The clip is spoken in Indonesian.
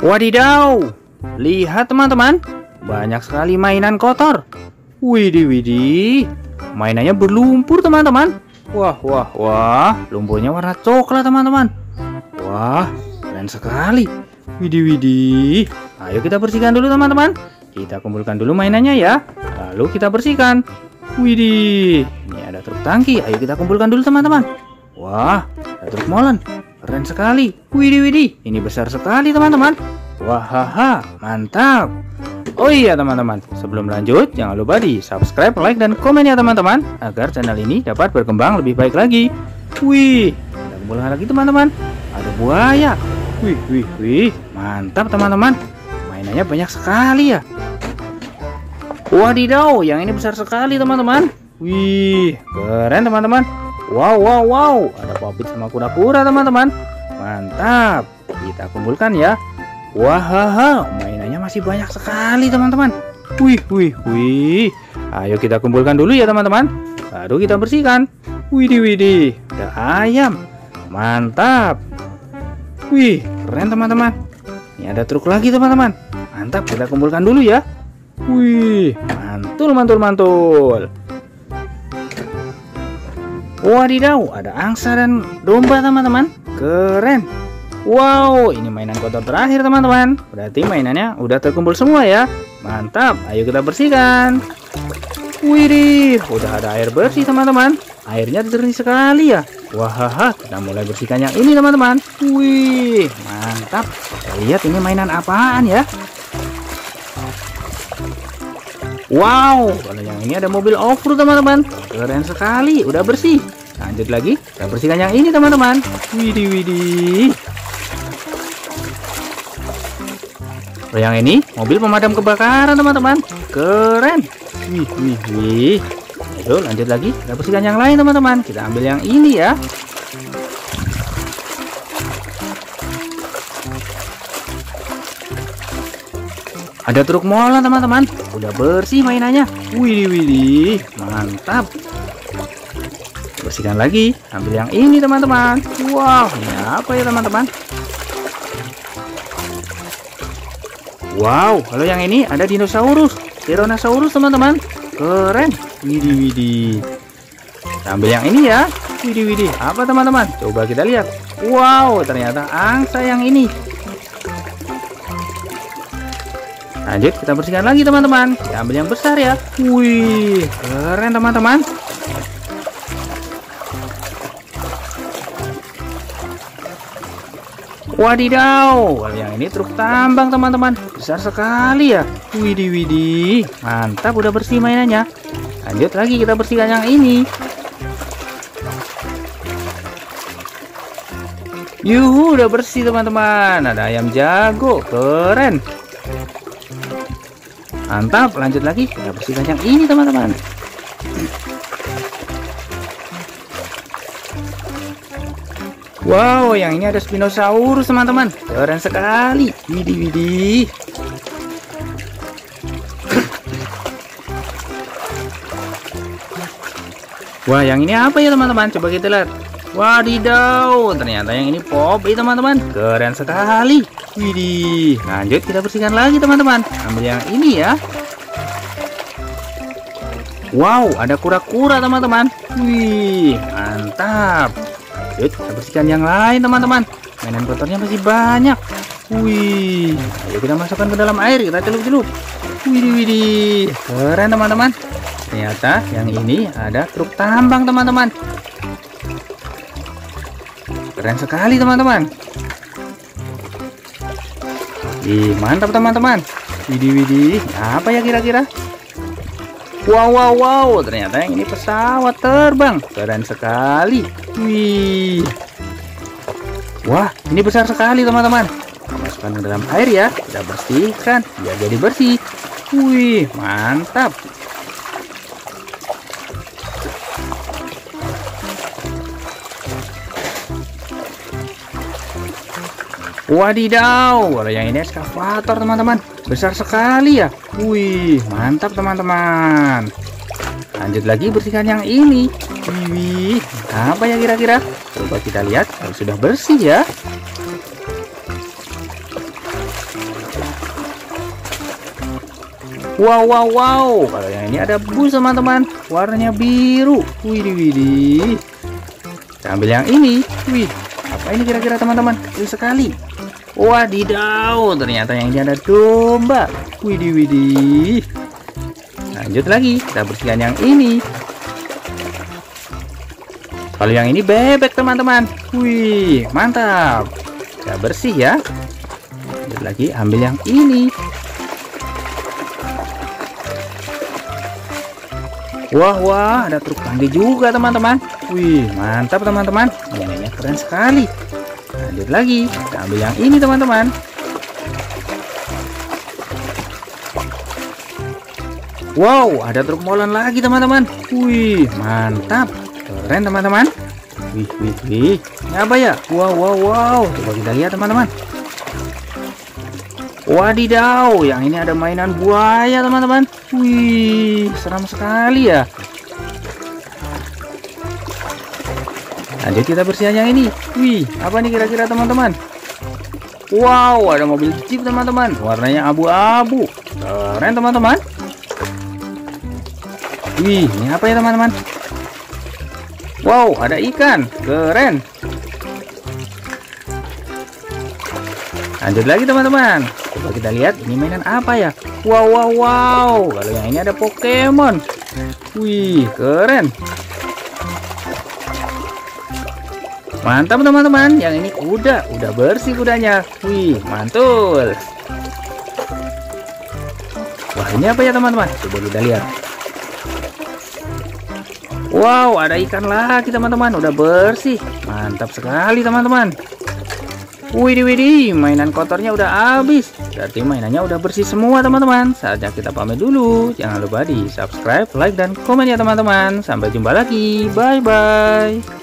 Wadidaw, lihat teman-teman, banyak sekali mainan kotor. Widih, mainannya berlumpur teman-teman. Wah, lumpurnya warna coklat teman-teman. Wah, keren sekali. Widih, ayo kita bersihkan dulu teman-teman. Kita kumpulkan dulu mainannya ya, lalu kita bersihkan. Widih, ini ada truk tangki, ayo kita kumpulkan dulu teman-teman. Wah, ada truk molen, keren sekali. Widih, ini besar sekali teman-teman. Wah, mantap. Oh iya teman-teman, sebelum lanjut jangan lupa di subscribe, like, dan komen ya teman-teman, agar channel ini dapat berkembang lebih baik lagi. Wih, ada kumpulan lagi teman-teman, ada buaya. Wih, mantap teman-teman, mainannya banyak sekali ya. Wadidaw, yang ini besar sekali teman-teman. Wih, keren teman-teman. Wow, ada popit sama kura-kura teman-teman. Mantap, kita kumpulkan ya. Wah, mainannya masih banyak sekali teman-teman. Wih, ayo kita kumpulkan dulu ya teman-teman, lalu kita bersihkan. Widih, ada ayam, mantap. Wih, keren teman-teman. Ini ada truk lagi teman-teman, mantap, kita kumpulkan dulu ya. Wih, mantul. Wadidaw, ada angsa dan domba teman-teman, keren. Wow, ini mainan kotor terakhir teman-teman. Berarti mainannya udah terkumpul semua ya. Mantap, ayo kita bersihkan. Widih, udah ada air bersih teman-teman. Airnya jernih sekali ya. Wah, kita mulai bersihkan yang ini teman-teman. Wih, mantap. Kita lihat ini mainan apaan ya. Wow, kalau yang ini ada mobil off-road teman-teman. Keren sekali, udah bersih. Lanjut lagi, kita bersihkan yang ini teman-teman. Widih. Yang ini mobil pemadam kebakaran teman-teman, keren. Wih. Ayo lanjut lagi, kita bersihkan yang lain teman-teman. Kita ambil yang ini ya. Ada truk molen teman-teman, udah bersih mainannya. Wih, mantap. Bersihkan lagi, ambil yang ini teman-teman. Wow, ini apa ya teman-teman? Wow, kalau yang ini ada dinosaurus, Tyrannosaurus teman-teman, keren. Widih, ambil yang ini ya. Widih, apa teman-teman? Coba kita lihat. Wow, ternyata angsa yang ini. Lanjut, kita bersihkan lagi teman-teman. Kita ambil yang besar ya. Wih, keren teman-teman. Wadidaw, yang ini truk tambang teman-teman, besar sekali ya. Widih, mantap, udah bersih mainannya. Lanjut lagi, kita bersihkan yang ini. Yuhu, udah bersih teman-teman. Ada ayam jago, keren. Mantap, lanjut lagi, kita bersihkan yang ini teman-teman. Wow, yang ini ada Spinosaurus teman-teman, keren sekali. Widih. Wah, yang ini apa ya teman-teman? Coba kita lihat. Wadidaw, ternyata yang ini Popeye teman-teman, keren sekali. Widih. Lanjut, kita bersihkan lagi teman-teman. Ambil yang ini ya. Wow, ada kura-kura teman-teman. Wih, mantap. Kita bersihkan yang lain teman-teman, mainan kotornya masih banyak. Wih, ayo kita masukkan ke dalam air, kita celup-celup. Widih, keren teman-teman. Ternyata yang ini ada truk tambang teman-teman, keren sekali teman-teman. Ih, mantap teman-teman. Widih, apa ya kira-kira? Wow, ternyata yang ini pesawat terbang, keren sekali. Wih. Wah, ini besar sekali teman-teman. Masukkan ke dalam air ya, kita bersihkan, biar jadi bersih. Wih, mantap. Wadidaw, kalau yang ini eskavator teman-teman, besar sekali ya. Wih, mantap teman-teman. Lanjut lagi, bersihkan yang ini. Wih, apa ya kira-kira? Coba kita lihat, kalau sudah bersih ya. Wow, wow, wow. Kalau yang ini ada bus teman-teman, warnanya biru. Widih, widih. Kita ambil yang ini. Wih, apa ini kira-kira teman-teman? Kecil sekali. Wadidaw, ternyata yang ini ada domba. Widih, widih. Lanjut lagi, kita bersihkan yang ini. Kalau yang ini bebek teman-teman. Wih, mantap. Kita bersih ya. Lanjut lagi, ambil yang ini. Wah, wah, ada truk tangki juga teman-teman. Wih, mantap teman-teman. Mainannya keren sekali. Lanjut lagi, kita ambil yang ini teman-teman. Wow, ada truk molen lagi teman-teman. Wih, mantap. Keren teman-teman. Wih, wih, wih. Ini apa ya? Wow, wow, wow. Coba kita lihat teman-teman. Wadidaw, yang ini ada mainan buaya teman-teman. Wih, seram sekali ya. Lanjut kita bersihin yang ini. Wih, apa nih kira-kira teman-teman? Wow, ada mobil jeep teman-teman. Warnanya abu-abu. Keren teman-teman. Wih, ini apa ya teman-teman? Wow, ada ikan. Keren. Lanjut lagi teman-teman. Coba kita lihat ini mainan apa ya. Wow, wow, wow. Kalau yang ini ada Pokemon. Wih, keren. Mantap teman-teman. Yang ini kuda. Udah bersih kudanya. Wih, mantul. Wah, ini apa ya teman-teman? Coba kita lihat. Wow, ada ikan lagi teman-teman. Udah bersih. Mantap sekali teman-teman. Widih, widih, mainan kotornya udah habis. Berarti mainannya udah bersih semua teman-teman. Saatnya kita pamit dulu. Jangan lupa di subscribe, like, dan komen ya teman-teman. Sampai jumpa lagi. Bye-bye.